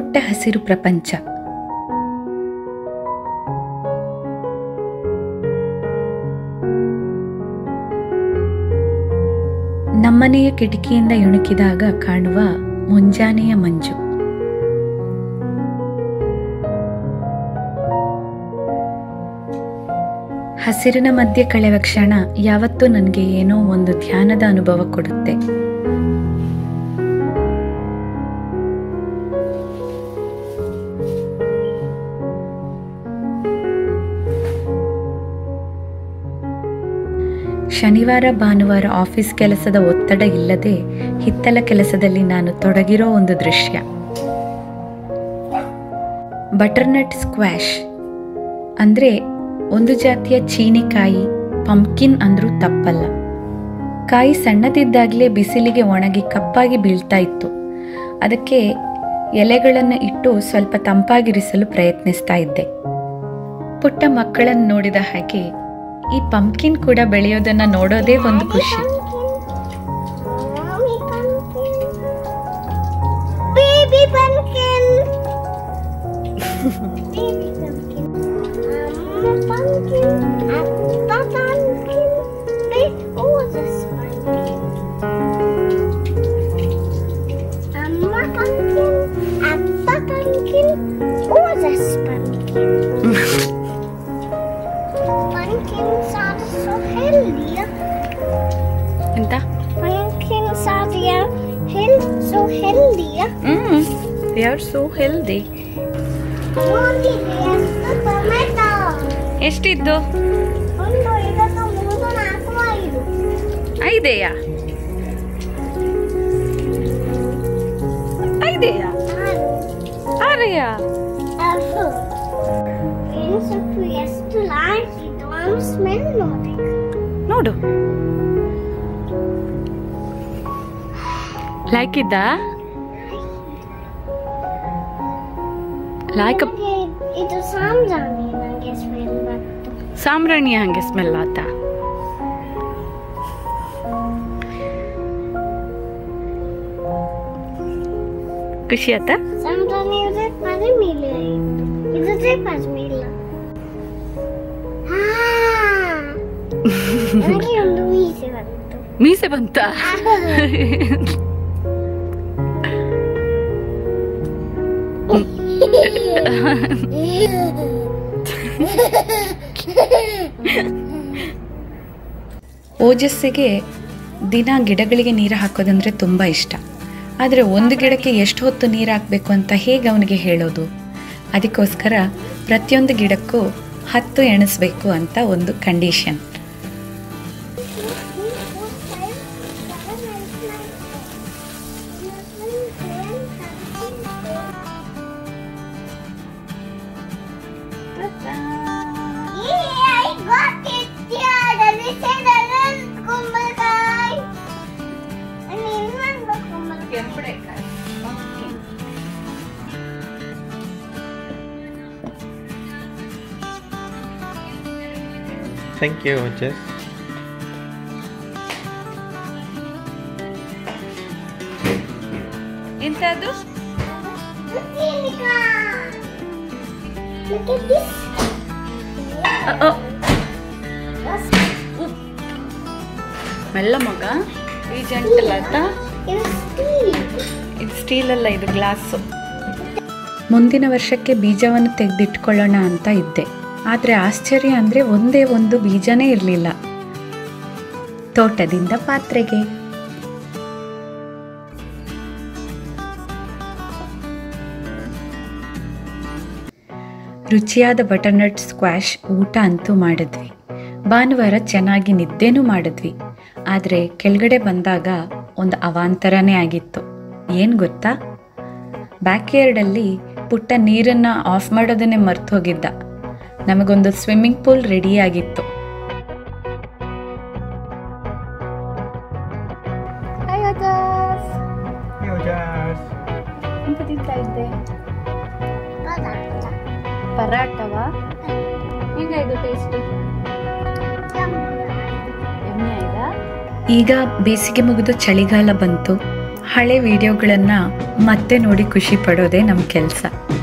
ಪುಟ್ಟ ಹಸಿರು ಪ್ರಪಂಚ. ನಮ್ಮನೆಯ ಕಿಟಕಿಯಿಂದ ಇಣುಕಿದಾಗ ಕಾಣುವ ಮುಂಜಾನೆಯ ಮಂಜು. ಹಸಿರಿನ ಮಧ್ಯೆ ಕಳೆವ ಕ್ಷಣ ಯಾವತ್ತೂ ನನಗೆ ಏನೋ ಒಂದು ಧ್ಯಾನದ ಅನುಭವ ಕೊಡುತ್ತೆ. ಶನಿವಾರ ಭಾನುವಾರ ಆಫೀಸ್ ಕೆಲಸದ ಒತ್ತಡ ಇಲ್ಲದೆ ಹಿತ್ತಲ ಕೆಲಸದಲ್ಲಿ ನಾನು ತೊಡಗಿರೋ ಒಂದು ದೃಶ್ಯ. ಬಟರ್ನಟ್ ಸ್ಕ್ವಾಶ್ ಅಂದರೆ ಒಂದು ಜಾತಿಯ ಚೀನಿಕಾಯಿ, ಪಂಪ್ಕಿನ್ ಅಂದ್ರೂ ತಪ್ಪಲ್ಲ. ಕಾಯಿ ಸಣ್ಣದಿದ್ದಾಗಲೇ ಬಿಸಿಲಿಗೆ ಒಣಗಿ ಕಪ್ಪಾಗಿ ಬೀಳ್ತಾ ಇತ್ತು. ಅದಕ್ಕೆ ಎಲೆಗಳನ್ನು ಇಟ್ಟು ಸ್ವಲ್ಪ ತಂಪಾಗಿರಿಸಲು ಪ್ರಯತ್ನಿಸ್ತಾ ಇದ್ದೆ. ಪುಟ್ಟ ಮಕ್ಕಳನ್ನು ನೋಡಿದ ಹಾಗೆ ಈ ಪಂಪ್ಕಿನ್ ಕೂಡ ಬೆಳೆಯೋದನ್ನು ನೋಡೋದೇ ಒಂದು ಖುಷಿ. They are so healthy. Mommy, there's tomato. Eshtidu? Undo idana 3 4 5. Ideya? Ideya? Areya? Afu. Insectu eshtu large idu and smell nodu. Nodu. Like it da? Like ಇದು ಸಾಂಬ್ರಾಣಿ ನನಗೆ ಸ್ಮೆಲ್ ಬಂತು. ಸಾಂಬ್ರಾಣಿ ಹಂಗೆ ಸ್ಮೆಲ್ ಆತಾ? ಖುಷಿ ಆತಾ? ಸಾಂಬ್ರಾಣಿ ಇದೆ ಮನೆ ಮೇಲೆ ಇದು ಸೇಪಸ್ ಮಿಲ್ಲ. ಹಾ ನನಗೆ ಒಂದು ಮೀಸೆ ಬಂತು. ಮೀಸೆ ಬಂತಾ? ಓಜಸ್ಸಿಗೆ ದಿನ ಗಿಡಗಳಿಗೆ ನೀರು ಹಾಕೋದಂದ್ರೆ ತುಂಬಾ ಇಷ್ಟ. ಆದರೆ ಒಂದು ಗಿಡಕ್ಕೆ ಎಷ್ಟು ಹೊತ್ತು ನೀರು ಹಾಕಬೇಕು ಅಂತ ಹೇಗೆ ಅವನಿಗೆ ಹೇಳೋದು? ಅದಕ್ಕೋಸ್ಕರ ಪ್ರತಿಯೊಂದು ಗಿಡಕ್ಕೂ 10 ಎಣಿಸಬೇಕು ಅಂತ ಒಂದು condition. Thank you, Jess. Inside this? Look at this. Oh. Mella maga. Ee gentle atta. It's steel. It's steel alla, idu glass. ಮುಂದಿನ ವರ್ಷಕ್ಕೆ ಬೀಜವನ್ನು ತೆಗೆದಿಟ್ಕೊಳ್ಳೋಣ ಅಂತ ಇದ್ದೆ. ಆದರೆ ಆಶ್ಚರ್ಯ ಅಂದರೆ ಒಂದೇ ಒಂದು ಬೀಜನೇ ಇರಲಿಲ್ಲ. ತೋಟದಿಂದ ಪಾತ್ರೆಗೆ. ರುಚಿಯಾದ ಬಟರ್ನಟ್ ಸ್ಕ್ವಾಶ್ ಊಟ ಅಂತೂ ಮಾಡಿದ್ವಿ. ಭಾನುವಾರ ಚೆನ್ನಾಗಿ ನಿದ್ದೇನೂ ಮಾಡಿದ್ವಿ. ಆದರೆ ಕೆಳಗಡೆ ಬಂದಾಗ ಒಂದು ಅವಾಂತರನೇ ಆಗಿತ್ತು. ಏನು ಗೊತ್ತಾ? ಬ್ಯಾಕ್ಯಾರ್ಡಲ್ಲಿ ಪುಟ್ಟ ನೀರನ್ನು ಆಫ್ ಮಾಡೋದನ್ನೇ ಮರ್ತು ಹೋಗಿದ್ದ. ನಮಗೊಂದು ಸ್ವಿಮ್ಮಿಂಗ್ ಪೂಲ್ ರೆಡಿಯಾಗಿತ್ತು. ಪರಾಟವಾ? ಹೇಗಾಯ್ತು ಟೇಸ್ಟ್? ಈಗ ಬೇಸಿಗೆ ಮುಗಿದು ಚಳಿಗಾಲ ಬಂತು. ಹಳೆ ವಿಡಿಯೋಗಳನ್ನು ಮತ್ತೆ ನೋಡಿ ಖುಷಿ ಪಡೋದೇ ನಮ್ಮ ಕೆಲಸ.